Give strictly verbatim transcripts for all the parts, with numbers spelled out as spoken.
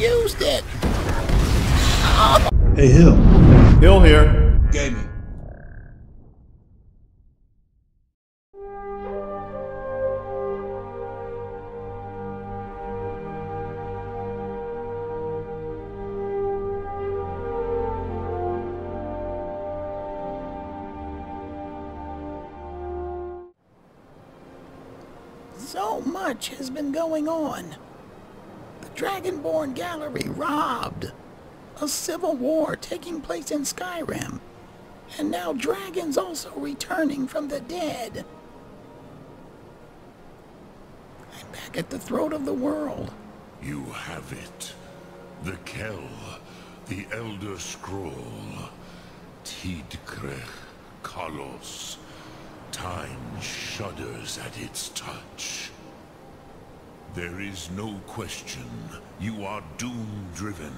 used it. Oh. Hey, Hill. Hill here. Gaming. So much has been going on. The Dragonborn Gallery robbed. A civil war taking place in Skyrim. And now dragons also returning from the dead. I'm back at the Throat of the World. You have it. The Kell. The Elder Scroll. Tidkrech Kalos. Time shudders at its touch. There is no question. You are doom-driven.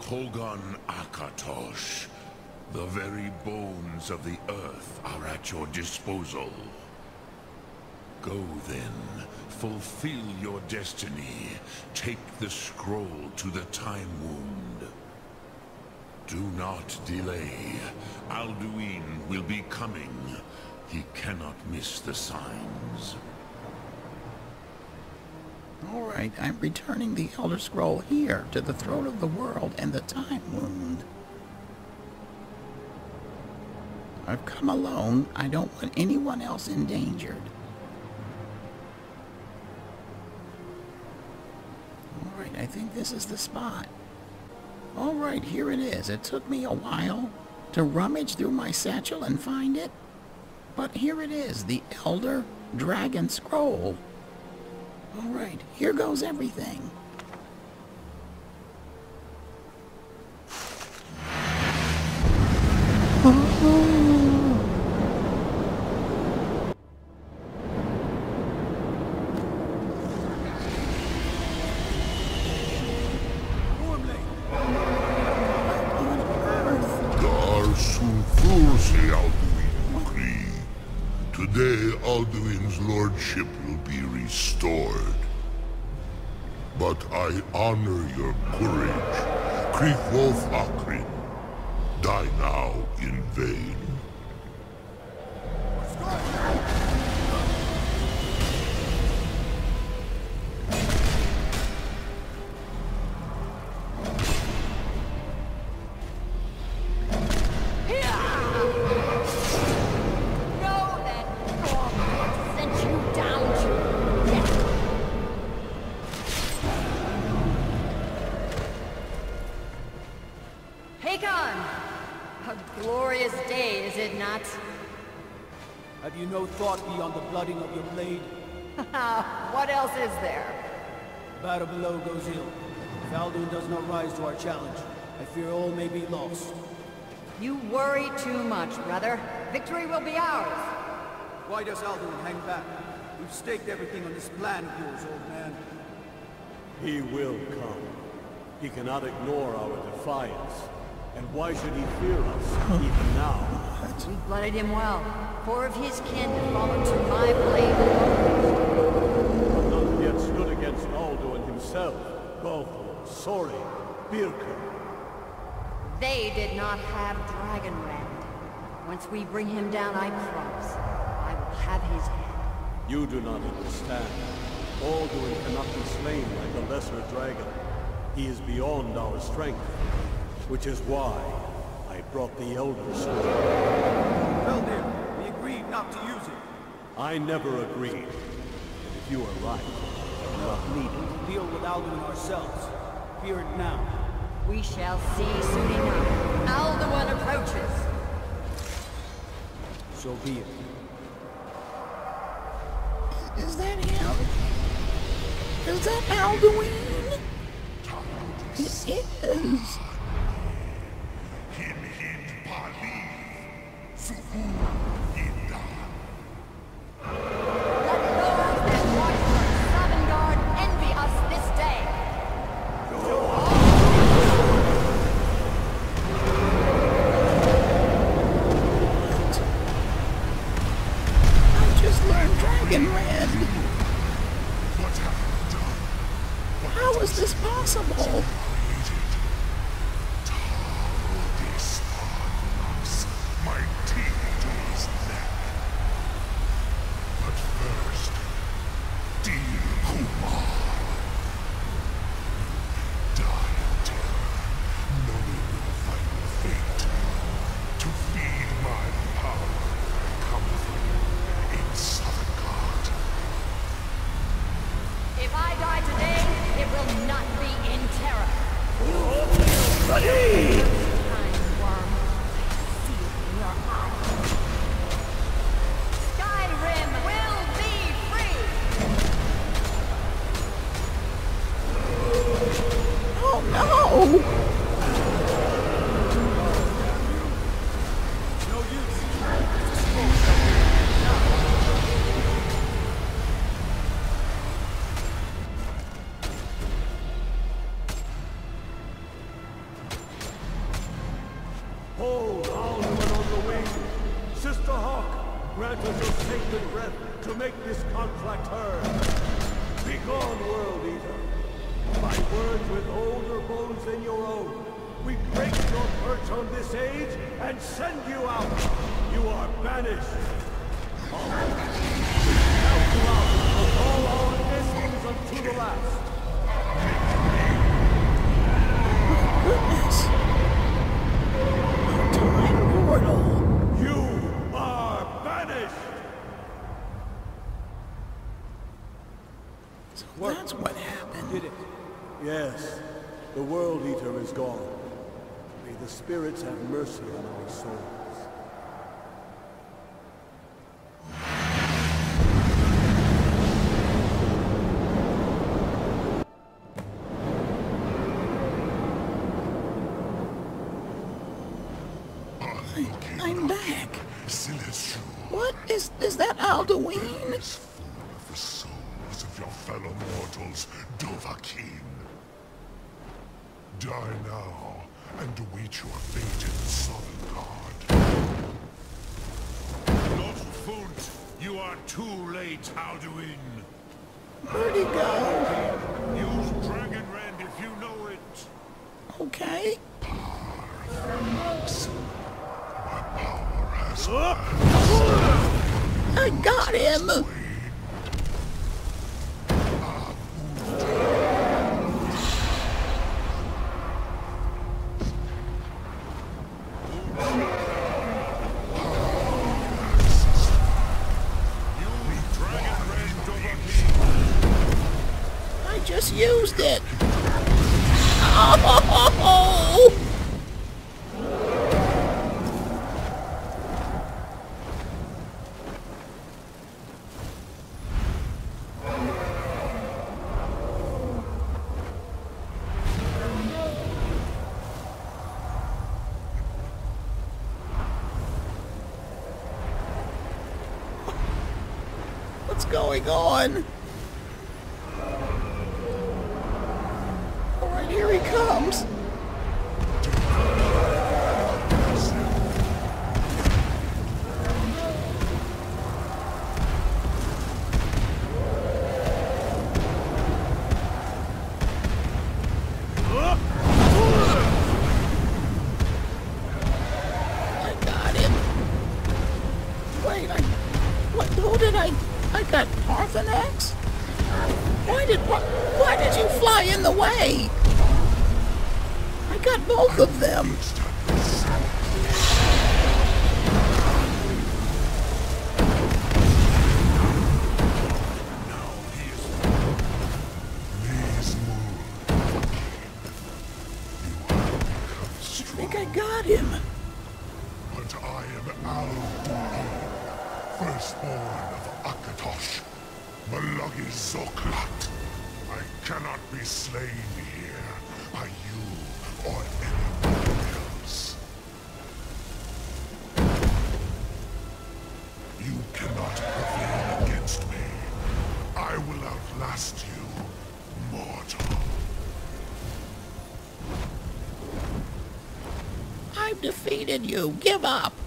Kolgan Akatosh. The very bones of the earth are at your disposal. Go then. Fulfill your destiny. Take the scroll to the Time Wound. Do not delay. Alduin will be coming. He cannot miss the signs. All right, I'm returning the Elder Scroll here to the Throat of the World and the Time Wound. I've come alone. I don't want anyone else endangered. All right, I think this is the spot. All right, here it is. It took me a while to rummage through my satchel and find it. But here it is, the Elder Dragon Scroll. All right, here goes everything. Oh. What on earth? Today, Alduin's lordship will be restored. But I honor your courage. Krithwolf Akrin, die now in vain. What else is there? The battle below goes ill. If Alduin does not rise to our challenge, I fear all may be lost. You worry too much, brother. Victory will be ours. Why does Alduin hang back? We've staked everything on this plan of yours, old man. He will come. He cannot ignore our defiance. And why should he fear us, even now? We blooded him well. Four of his kin have fallen to my blade alone. None yet stood against Alduin himself, Balgruuf, Sori, Birka. They did not have Dragonrend. Once we bring him down, I promise, I will have his head. You do not understand. Alduin cannot be slain like a lesser dragon. He is beyond our strength, which is why I brought the Elder Scroll. Well then, we agreed not to use it. I never agreed. And if you are right, I do not need it. Deal with Alduin ourselves. Fear it now. We shall see soon enough. Alduin approaches. So be it. Is that him? Is that Alduin? It is. possible. Spirits have mercy on our souls. I'm back. What is is that Alduin? It's full of the souls of your fellow mortals, Dovahkiin. Die now, and await your fate in Sovngarde. Not fault, you are too late, Alduin. Where'd he go? Use Dragonrend if you know it. Okay. Paarthurnax. My power has passed. I got him! Used it. Oh! What's going on? Defeated you. Give up. What?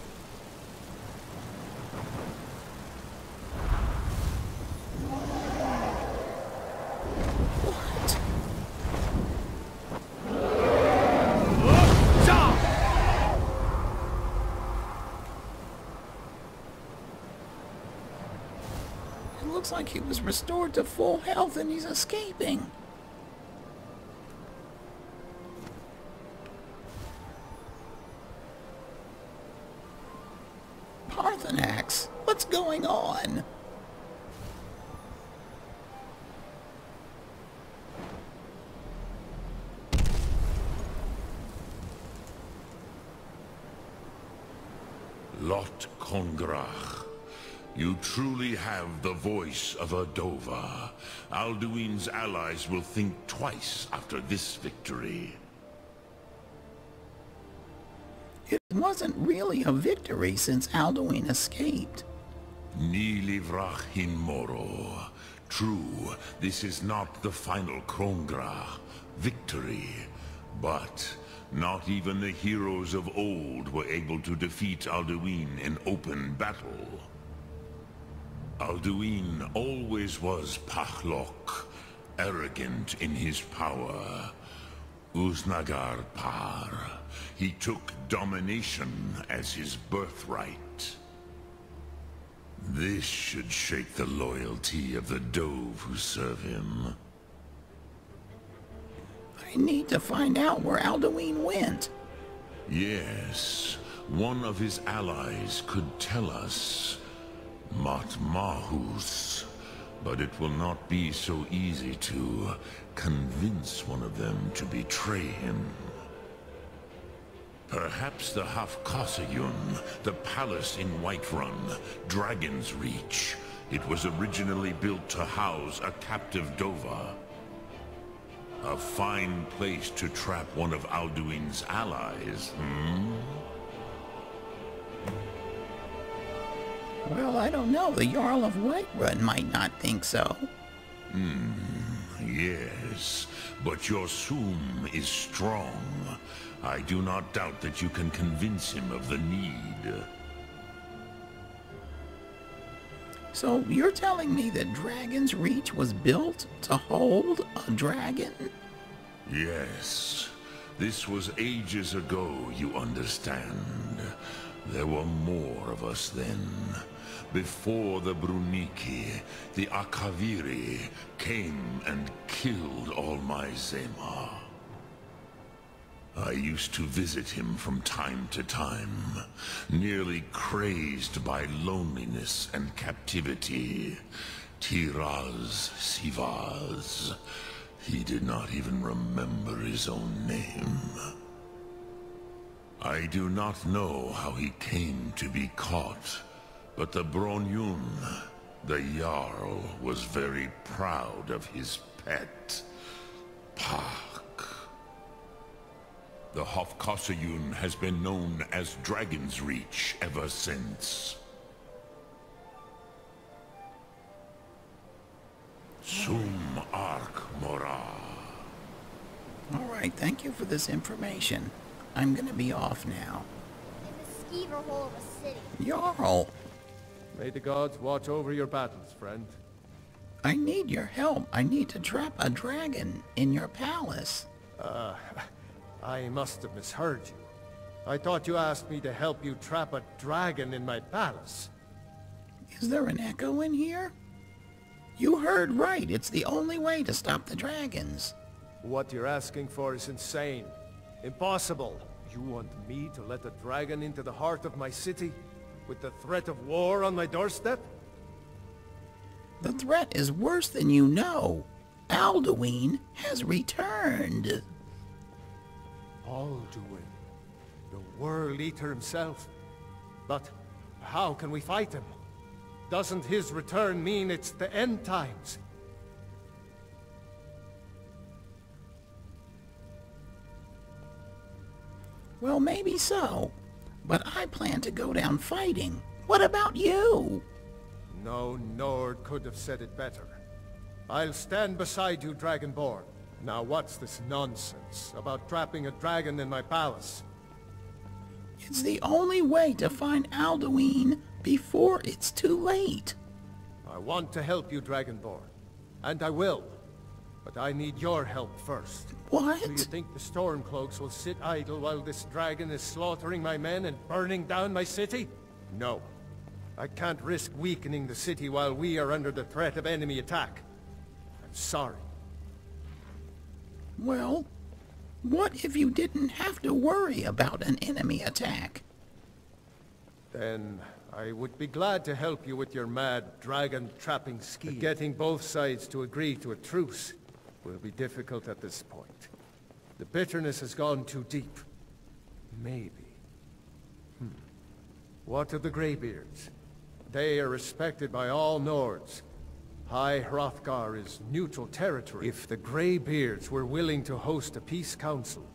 looks like he was restored to full health and he's escaping. Paarthurnax, what's going on? Lot Kongrach, you truly have the voice of a Dova. Alduin's allies will think twice after this victory. It wasn't really a victory since Alduin escaped. Ni livrach hin moro. True, this is not the final Kongrach victory, but not even the heroes of old were able to defeat Alduin in open battle. Alduin always was Pahlok, arrogant in his power. Uznagar Par. He took domination as his birthright. This should shake the loyalty of the Dove who serve him. I need to find out where Alduin went. Yes, one of his allies could tell us. Matmahus. But it will not be so easy to convince one of them to betray him. Perhaps the Hafkosayun, the palace in Whiterun, Dragon's Reach. It was originally built to house a captive Dova. A fine place to trap one of Alduin's allies, hmm? Well, I don't know. The Jarl of Whiterun might not think so. Hmm, yes. But your Soom is strong. I do not doubt that you can convince him of the need. So, you're telling me that Dragon's Reach was built to hold a dragon? Yes. This was ages ago, you understand. There were more of us then. Before the Bruniki, the Akaviri came and killed all my Zema. I used to visit him from time to time, nearly crazed by loneliness and captivity. Tiraz Sivaz. He did not even remember his own name. I do not know how he came to be caught, but the Bronyun, the Jarl, was very proud of his pet, Pah. The Hofkossayun has been known as Dragon's Reach ever since. Sum Ark Mora. Alright, thank you for this information. I'm gonna be off now. In the skeever hole of a city. Jarl! May the gods watch over your battles, friend. I need your help. I need to trap a dragon in your palace. Uh... I must have misheard you. I thought you asked me to help you trap a dragon in my palace. Is there an echo in here? You heard right. It's the only way to stop the dragons. What you're asking for is insane. Impossible. You want me to let a dragon into the heart of my city? With the threat of war on my doorstep? The threat is worse than you know. Alduin has returned. Alduin, the World Eater himself. But how can we fight him? Doesn't his return mean it's the end times? Well, maybe so. But I plan to go down fighting. What about you? No Nord could have said it better. I'll stand beside you, Dragonborn. Now what's this nonsense about trapping a dragon in my palace? It's the only way to find Alduin before it's too late. I want to help you, Dragonborn. And I will. But I need your help first. What? Do you think the Stormcloaks will sit idle while this dragon is slaughtering my men and burning down my city? No. I can't risk weakening the city while we are under the threat of enemy attack. I'm sorry. Well, what if you didn't have to worry about an enemy attack? Then I would be glad to help you with your mad dragon-trapping scheme. But getting both sides to agree to a truce will be difficult at this point. The bitterness has gone too deep. Maybe. Hmm. What of the Greybeards? They are respected by all Nords. High Hrothgar is neutral territory. If the Greybeards were willing to host a peace council,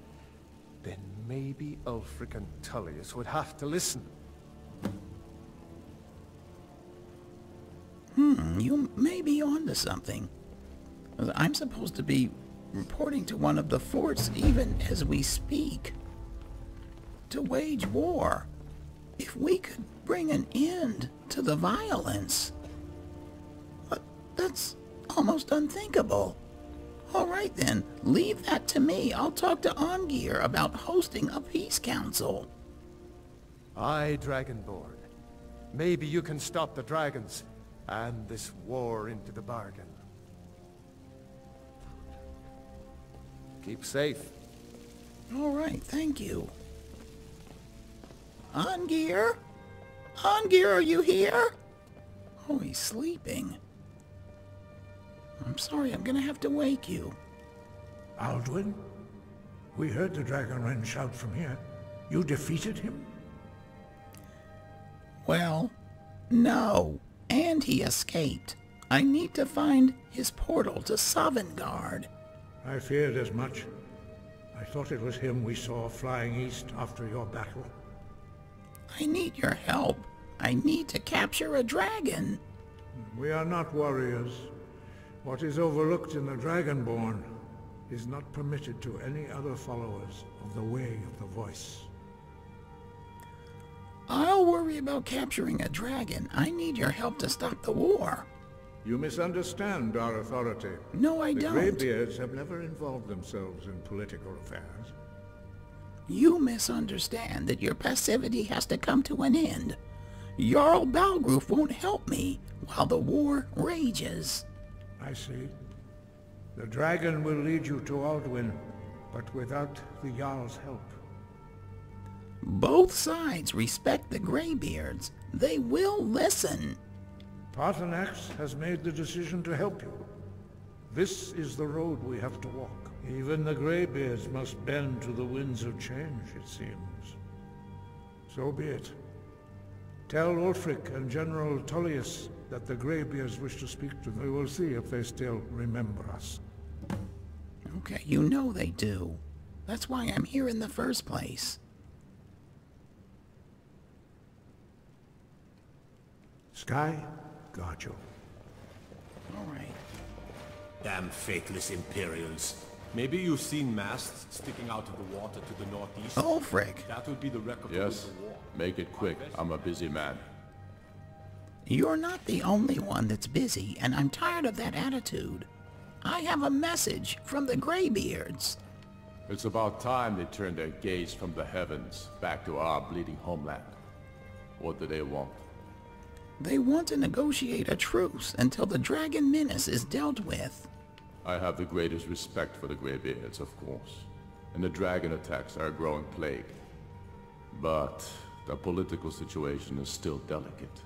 then maybe Ulfric and Tullius would have to listen. Hmm, you may be onto something. I'm supposed to be reporting to one of the forts even as we speak. To wage war. If we could bring an end to the violence. But that's almost unthinkable. All right then, leave that to me. I'll talk to Arngeir about hosting a peace council. Aye, Dragonborn. Maybe you can stop the dragons and this war into the bargain. Keep safe. All right, thank you. Arngeir? Arngeir, are you here? Oh, he's sleeping. I'm sorry, I'm gonna have to wake you. Alduin? We heard the Dragonrend shout from here. You defeated him? Well, no. And he escaped. I need to find his portal to Sovngarde. I feared as much. I thought it was him we saw flying east after your battle. I need your help. I need to capture a dragon. We are not warriors. What is overlooked in the Dragonborn is not permitted to any other followers of the Way of the Voice. I'll worry about capturing a dragon. I need your help to stop the war. You misunderstand our authority. No, I don't. The Greybeards have never involved themselves in political affairs. You misunderstand that your passivity has to come to an end. Jarl Balgruuf won't help me while the war rages. I see. The dragon will lead you to Alduin, but without the Jarl's help. Both sides respect the Greybeards. They will listen. Paarthurnax has made the decision to help you. This is the road we have to walk. Even the Greybeards must bend to the winds of change, it seems. So be it. Tell Ulfric and General Tullius that the Greybeards wish to speak to them. We will see if they still remember us. Okay, you know they do. That's why I'm here in the first place. Sky, guard you. All right. Damn faithless Imperials. Maybe you've seen masts sticking out of the water to the northeast. Oh, Frick. That would be the wreck of the war. Yes, make it quick. I'm a busy man. You're not the only one that's busy, and I'm tired of that attitude. I have a message from the Greybeards. It's about time they turned their gaze from the heavens back to our bleeding homeland. What do they want? They want to negotiate a truce until the dragon menace is dealt with. I have the greatest respect for the Greybeards, of course, and the dragon attacks are a growing plague. But the political situation is still delicate.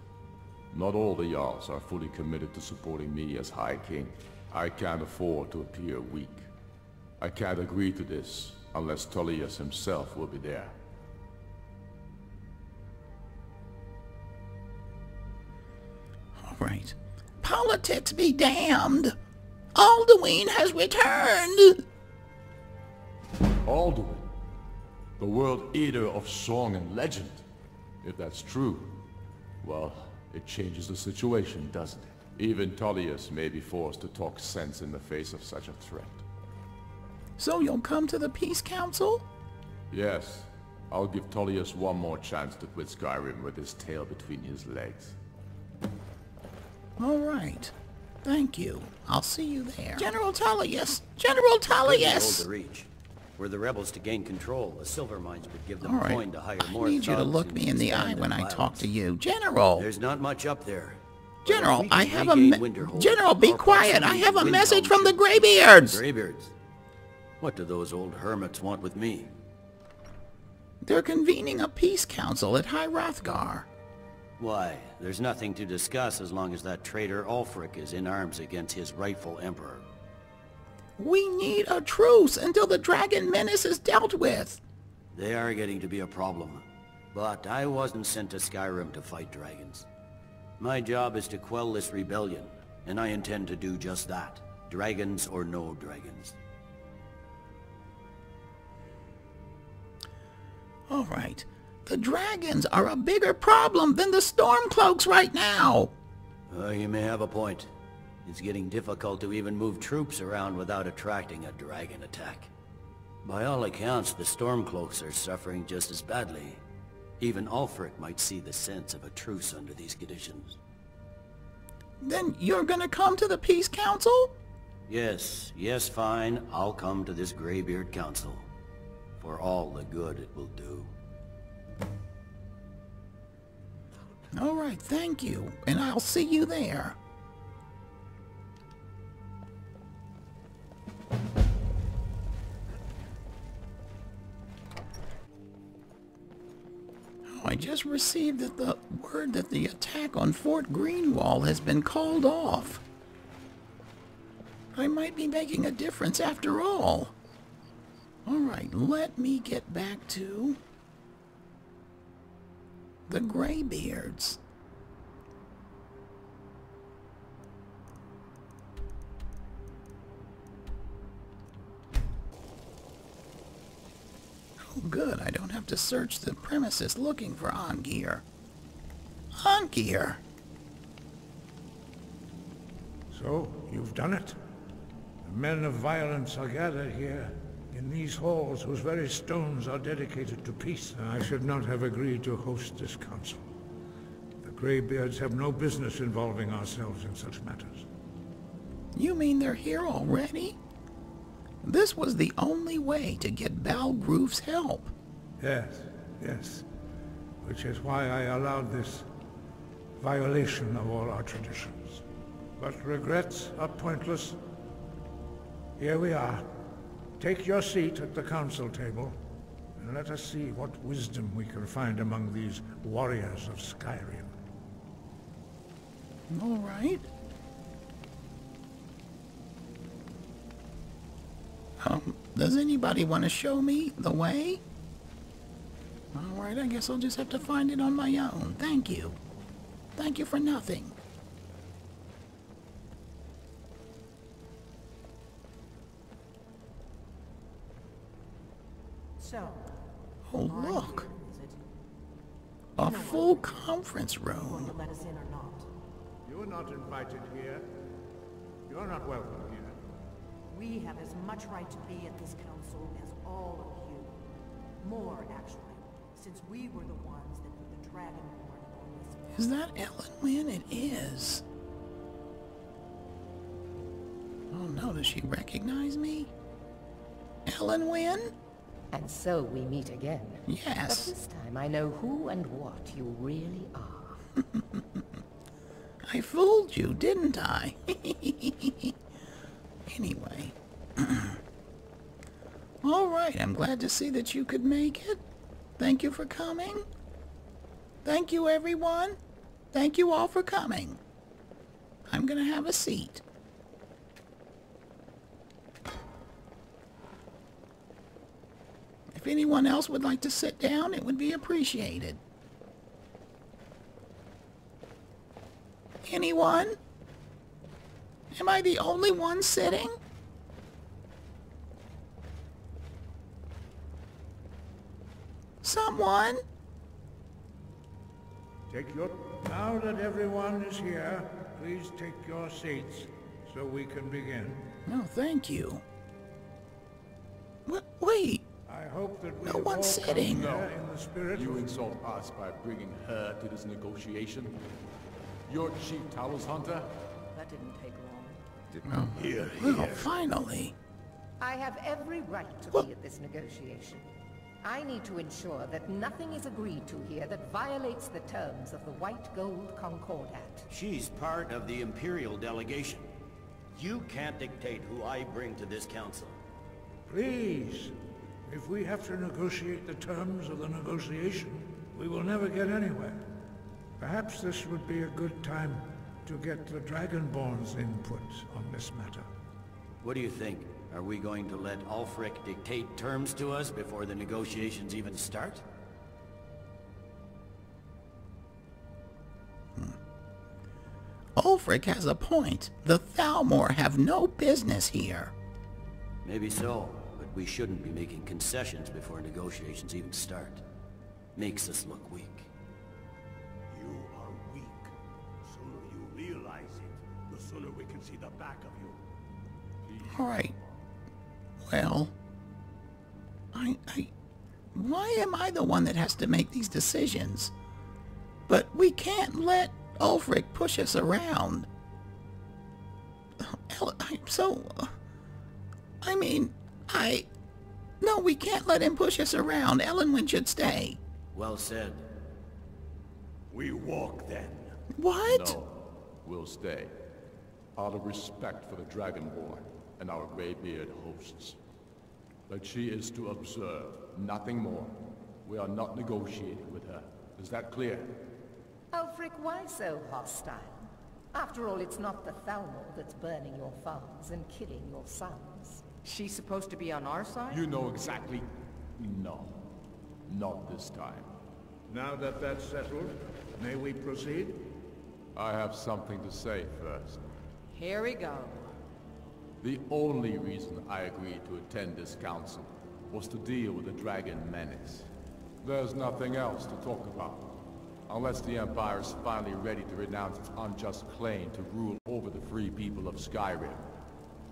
Not all the Jarls are fully committed to supporting me as High King. I can't afford to appear weak. I can't agree to this unless Tullius himself will be there. Right. Politics be damned! Alduin has returned! Alduin? The world eater of song and legend? If that's true, well, it changes the situation, doesn't it? Even Tullius may be forced to talk sense in the face of such a threat. So you'll come to the Peace Council? Yes. I'll give Tullius one more chance to quit Skyrim with his tail between his legs. All right. Thank you. I'll see you there. General Tullius! General Tullius! Reach. Were the rebels to gain control, the silver mines would give them coin to hire more thugs. I need you to look me in the eye when I talk to you. General! There's not much up there. General, I have a... General, be quiet! I have a message from the Greybeards! Greybeards? What do those old hermits want with me? They're convening a peace council at High Hrothgar. Why? There's nothing to discuss as long as that traitor Ulfric is in arms against his rightful emperor. We need a truce until the dragon menace is dealt with. They are getting to be a problem. But I wasn't sent to Skyrim to fight dragons. My job is to quell this rebellion, and I intend to do just that. Dragons or no dragons. All right. The dragons are a bigger problem than the Stormcloaks right now. Uh, you may have a point. It's getting difficult to even move troops around without attracting a dragon attack. By all accounts, the Stormcloaks are suffering just as badly. Even Ulfric might see the sense of a truce under these conditions. Then you're gonna come to the Peace Council? Yes, yes, fine. I'll come to this Greybeard Council. For all the good it will do. All right, thank you, and I'll see you there. Oh, I just received the word that the attack on Fort Greenwall has been called off. I might be making a difference after all. All right, let me get back to the Greybeards. Oh, good. I don't have to search the premises looking for Arngeir. Arngeir! So, you've done it. The men of violence are gathered here in these halls whose very stones are dedicated to peace. I should not have agreed to host this council. The Greybeards have no business involving ourselves in such matters. You mean they're here already? This was the only way to get Balgruuf's help. Yes, yes. Which is why I allowed this violation of all our traditions. But regrets are pointless. Here we are. Take your seat at the council table, and let us see what wisdom we can find among these warriors of Skyrim. All right. Um, does anybody want to show me the way? All right, I guess I'll just have to find it on my own. Thank you. Thank you for nothing. So, oh, look. A full conference room. Let us in or not. You're not invited here. You're not welcome here. We have as much right to be at this council as all of you. More, actually, since we were the ones that put the Dragonborn on this planet. Is that Elenwen? It is. Oh no, does she recognize me? Elenwen? And so we meet again. Yes. But this time I know who and what you really are. I fooled you, didn't I? Anyway. All right, I'm glad to see that you could make it. Thank you for coming. Thank you, everyone. Thank you all for coming. I'm gonna have a seat. If anyone else would like to sit down, it would be appreciated. Anyone? Am I the only one sitting? Someone? Take your... Now that everyone is here, please take your seats so we can begin. No, thank you. What? Wait. I hope that we no one's sitting. No. In the spirit you insult us by bringing her to this negotiation. Your chief Talos Hunter. That didn't take long. Well, here, here. Well, finally. I have every right to be at this negotiation. I need to ensure that nothing is agreed to here that violates the terms of the White Gold Concordat. She's part of the Imperial delegation. You can't dictate who I bring to this council. Please. If we have to negotiate the terms of the negotiation, we will never get anywhere. Perhaps this would be a good time to get the Dragonborn's input on this matter. What do you think? Are we going to let Ulfric dictate terms to us before the negotiations even start? Hmm. Ulfric has a point. The Thalmor have no business here. Maybe so, but we shouldn't be making concessions before negotiations even start. Makes us look weak. You are weak. The sooner you realize it, the sooner we can see the back of you. All right. Well, I, I... Why am I the one that has to make these decisions? But we can't let Ulfric push us around. So... I mean, I... No, we can't let him push us around. Elenwen should stay. Well said. We walk, then. What? No, we'll stay. Out of respect for the Dragonborn and our Greybeard hosts. But she is to observe, nothing more. We are not negotiating with her. Is that clear? Ulfric, why so hostile? After all, it's not the Thalmor that's burning your farms and killing your sons. She's supposed to be on our side? You know exactly... No. Not this time. Now that that's settled, may we proceed? I have something to say first. Here we go. The only reason I agreed to attend this council was to deal with the dragon menace. There's nothing else to talk about, unless the Empire is finally ready to renounce its unjust claim to rule over the free people of Skyrim.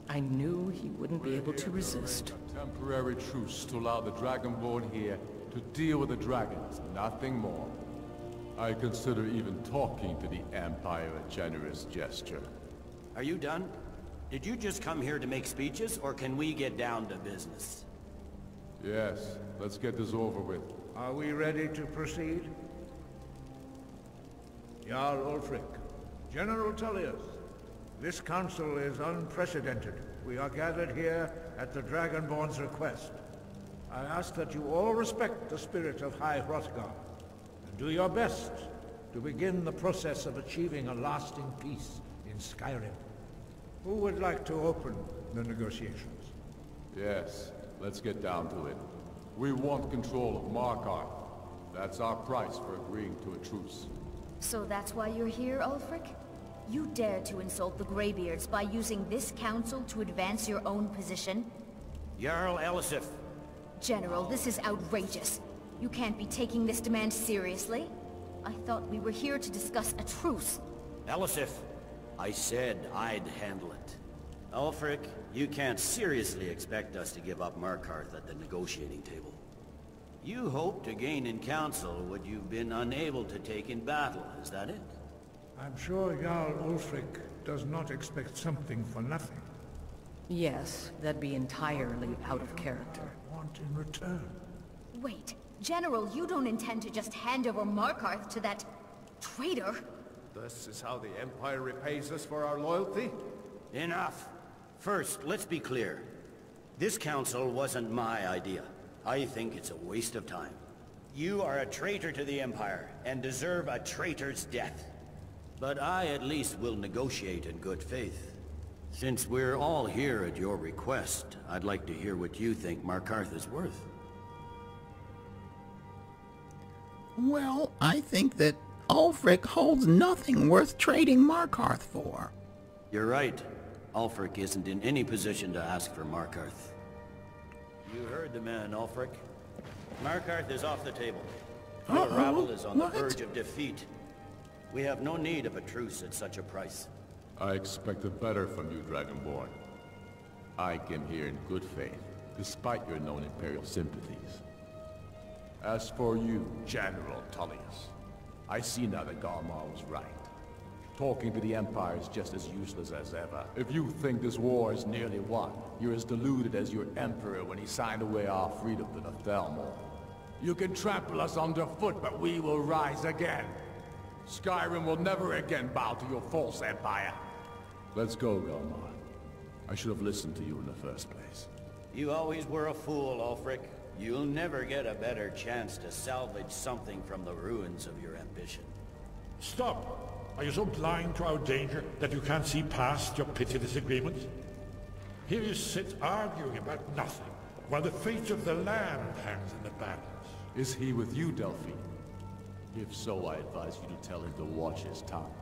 I knew he wouldn't be able to resist. A temporary truce to allow the Dragonborn here to deal with the dragons, nothing more. I consider even talking to the Empire a generous gesture. Are you done? Did you just come here to make speeches, or can we get down to business? Yes, let's get this over with. Are we ready to proceed? Jarl Ulfric, General Tullius, this council is unprecedented. We are gathered here at the Dragonborn's request. I ask that you all respect the spirit of High Hrothgar, and do your best to begin the process of achieving a lasting peace in Skyrim. Who would like to open the negotiations? Yes, let's get down to it. We want control of Markarth. That's our price for agreeing to a truce. So that's why you're here, Ulfric? You dare to insult the Greybeards by using this council to advance your own position? Jarl Elisif. General, this is outrageous. You can't be taking this demand seriously. I thought we were here to discuss a truce. Elisif. I said I'd handle it. Ulfric, you can't seriously expect us to give up Markarth at the negotiating table. You hope to gain in council what you've been unable to take in battle, is that it? I'm sure Jarl Ulfric does not expect something for nothing. Yes, that'd be entirely out of character. I want in return. Wait, General, you don't intend to just hand over Markarth to that... traitor? This is how the Empire repays us for our loyalty? Enough! First, let's be clear. This council wasn't my idea. I think it's a waste of time. You are a traitor to the Empire, and deserve a traitor's death. But I at least will negotiate in good faith. Since we're all here at your request, I'd like to hear what you think Markarth is worth. Well, I think that Ulfric holds nothing worth trading Markarth for. You're right. Ulfric isn't in any position to ask for Markarth. You heard the man, Ulfric. Markarth is off the table. Our uh-oh. rabble is on what? the verge of defeat. We have no need of a truce at such a price. I expected better from you, Dragonborn. I came here in good faith, despite your known Imperial sympathies. As for you, General Tullius, I see now that Galmar was right. Talking to the Empire is just as useless as ever. If you think this war is nearly won, you're as deluded as your Emperor when he signed away our freedom to the Thalmor. You can trample us underfoot, but we will rise again. Skyrim will never again bow to your false Empire. Let's go, Galmar. I should have listened to you in the first place. You always were a fool, Ulfric. You'll never get a better chance to salvage something from the ruins of your ambition. Stop! Are you so blind to our danger that you can't see past your petty disagreements? Here you sit arguing about nothing, while the fate of the land hangs in the balance. Is he with you, Delphine? If so, I advise you to tell him to watch his tongue.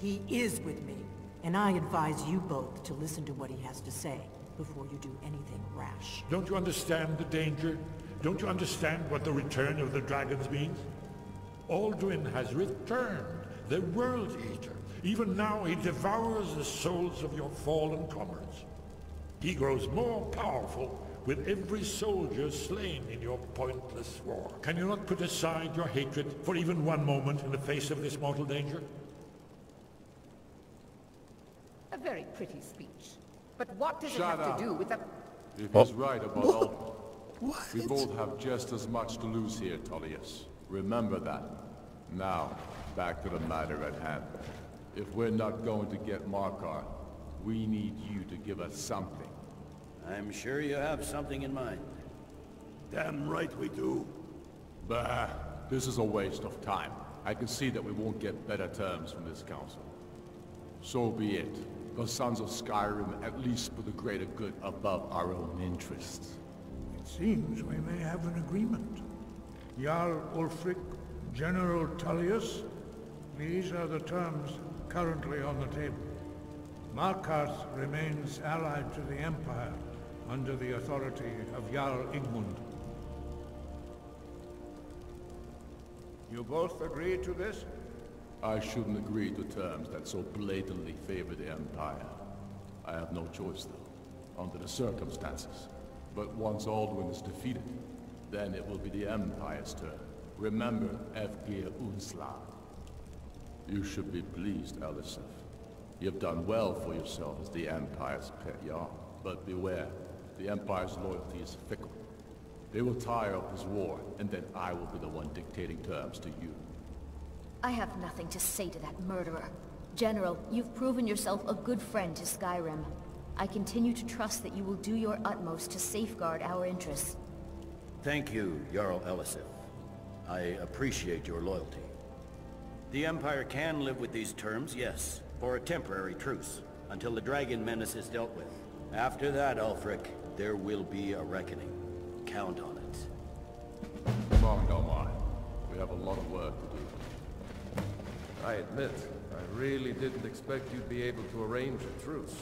He is with me, and I advise you both to listen to what he has to say before you do anything rash. Don't you understand the danger? Don't you understand what the return of the dragons means? Alduin has returned, the World Eater. Even now he devours the souls of your fallen comrades. He grows more powerful with every soldier slain in your pointless war. Can you not put aside your hatred for even one moment in the face of this mortal danger? A very pretty speech. But what does Shut it have up. to do with a... If he's right about all... We both have just as much to lose here, Tullius. Remember that. Now, back to the matter at hand. If we're not going to get Markarth, we need you to give us something. I'm sure you have something in mind. Damn right we do. Bah, this is a waste of time. I can see that we won't get better terms from this council. So be it. The Sons of Skyrim, at least for the greater good above our own interests. It seems we may have an agreement. Jarl Ulfric, General Tullius, these are the terms currently on the table. Markarth remains allied to the Empire, under the authority of Jarl Igmund. You both agree to this? I shouldn't agree to terms that so blatantly favor the Empire. I have no choice, though, under the circumstances. But once Alduin is defeated, then it will be the Empire's turn. Remember, Efgir Unsla. You should be pleased, Elisif. You've done well for yourself as the Empire's pet yarn. But beware, the Empire's loyalty is fickle. They will tire of this war, and then I will be the one dictating terms to you. I have nothing to say to that murderer. General, you've proven yourself a good friend to Skyrim. I continue to trust that you will do your utmost to safeguard our interests. Thank you, Jarl Elisif. I appreciate your loyalty. The Empire can live with these terms, yes, for a temporary truce, until the dragon menace is dealt with. After that, Ulfric, there will be a reckoning. Count on it. Come on, Galmar. We have a lot of work to do. I admit, I really didn't expect you'd be able to arrange a truce.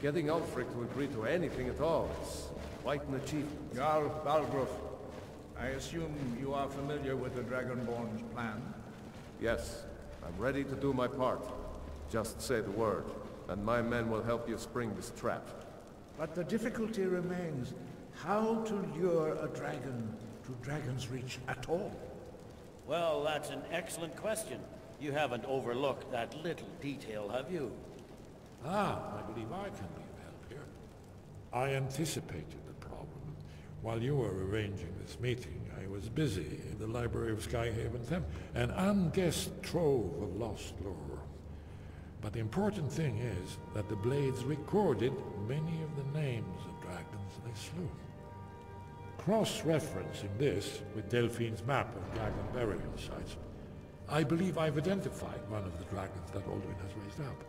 Getting Ulfric to agree to anything at all is quite an achievement. Jarl Balgruuf, I assume you are familiar with the Dragonborn's plan? Yes, I'm ready to do my part. Just say the word, and my men will help you spring this trap. But the difficulty remains, how to lure a dragon to Dragon's Reach at all? Well, that's an excellent question. You haven't overlooked that little detail, have you? Ah, I believe I can be of help here. I anticipated the problem. While you were arranging this meeting, I was busy in the library of Skyhaven Temple, an unguessed trove of lost lore. But the important thing is that the Blades recorded many of the names of dragons they slew. Cross-referencing this with Delphine's map of dragon burial sites, I believe I've identified one of the dragons that Alduin has raised up.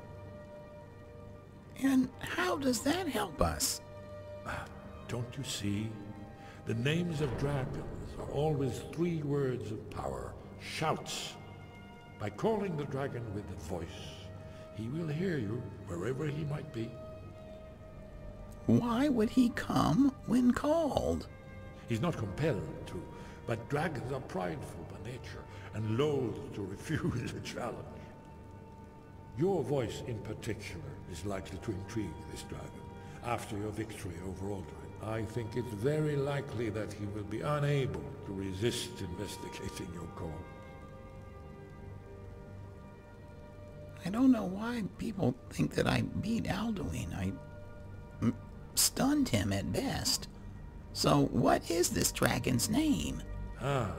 And how does that help us? Ah, don't you see? The names of dragons are always three words of power, shouts. By calling the dragon with the voice, he will hear you wherever he might be. Why would he come when called? He's not compelled to, but dragons are prideful by nature, and loath to refuse a challenge. Your voice in particular is likely to intrigue this dragon. After your victory over Alduin, I think it's very likely that he will be unable to resist investigating your call. I don't know why people think that I beat Alduin. I m stunned him at best. So what is this dragon's name? Ah,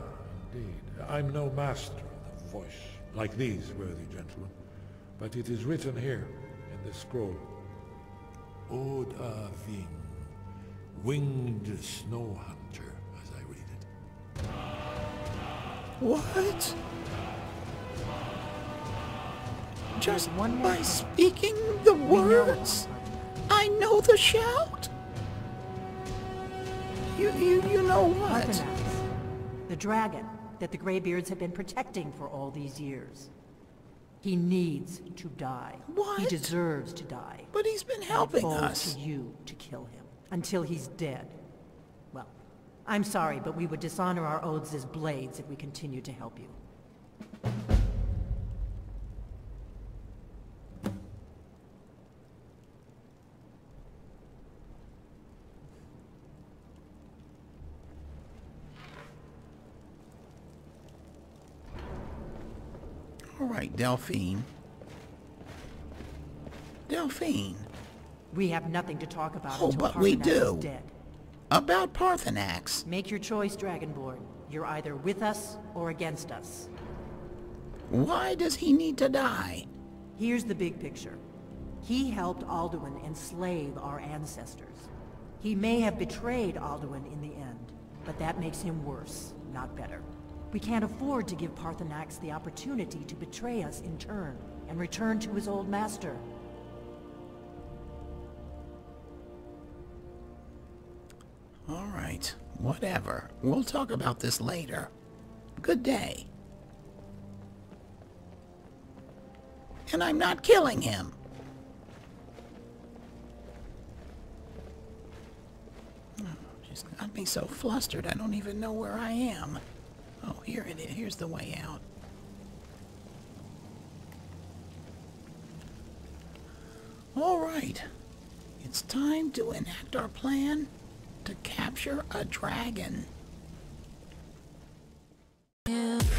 indeed. I'm no master of the voice, like these worthy gentlemen. But it is written here, in this scroll. Odahviing, winged snow hunter, as I read it. What? Just one by speaking the words, I know the shout. You, you, you know what? Paarthurnax, the dragon that the Greybeards have been protecting for all these years. He needs to die. What? He deserves to die. But he's been helping us. It falls to you to kill him until he's dead. Well, I'm sorry, but we would dishonor our oaths as Blades if we continue to help you. Right, Delphine. Delphine. We have nothing to talk about. Oh, until but Paarthurnax we do. Is dead. About Paarthurnax. Make your choice, Dragonborn. You're either with us or against us. Why does he need to die? Here's the big picture. He helped Alduin enslave our ancestors. He may have betrayed Alduin in the end, but that makes him worse, not better. We can't afford to give Paarthurnax the opportunity to betray us in turn, and return to his old master. Alright, whatever. We'll talk about this later. Good day. And I'm not killing him! Oh, she's got me so flustered I don't even know where I am. Oh, here it is. Here's the way out. All right. It's time to enact our plan to capture a dragon. Yeah.